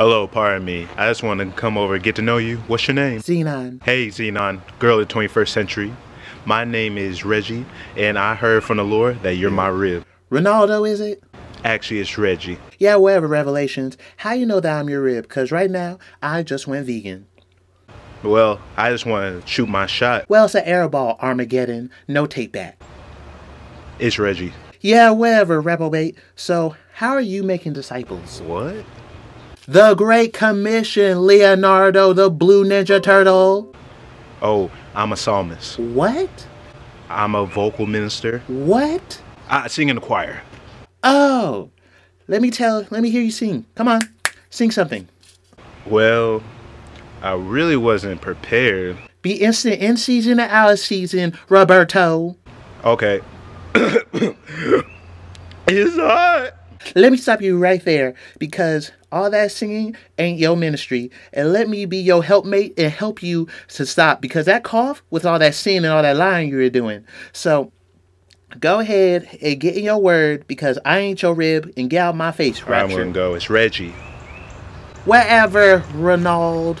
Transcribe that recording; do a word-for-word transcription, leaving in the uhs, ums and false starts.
Hello, pardon me. I just want to come over and get to know you. What's your name? Xenon. Hey, Xenon, girl of the twenty-first century. My name is Reggie, and I heard from the Lord that you're my rib. Ronaldo, is it? Actually, it's Reggie. Yeah, whatever, Revelations. How you know that I'm your rib? Because right now, I just went vegan. Well, I just want to shoot my shot. Well, it's an airball, Armageddon. No take back. It's Reggie. Yeah, whatever, reprobate. So, how are you making disciples? What? The Great Commission, Leonardo, the Blue Ninja Turtle. Oh, I'm a psalmist. What? I'm a vocal minister. What? I sing in the choir. Oh, let me tell, let me hear you sing. Come on, sing something. Well, I really wasn't prepared. Be instant in season and out of season, Roberto. Okay. It's hot. Let me stop you right there, because all that singing ain't your ministry. And let me be your helpmate and help you to stop, because that cough was all that sin and all that lying you were doing. So go ahead and get in your word, because I ain't your rib, and get out my face, Rapture. I'm going to go. It's Reggie. Wherever, Ronald.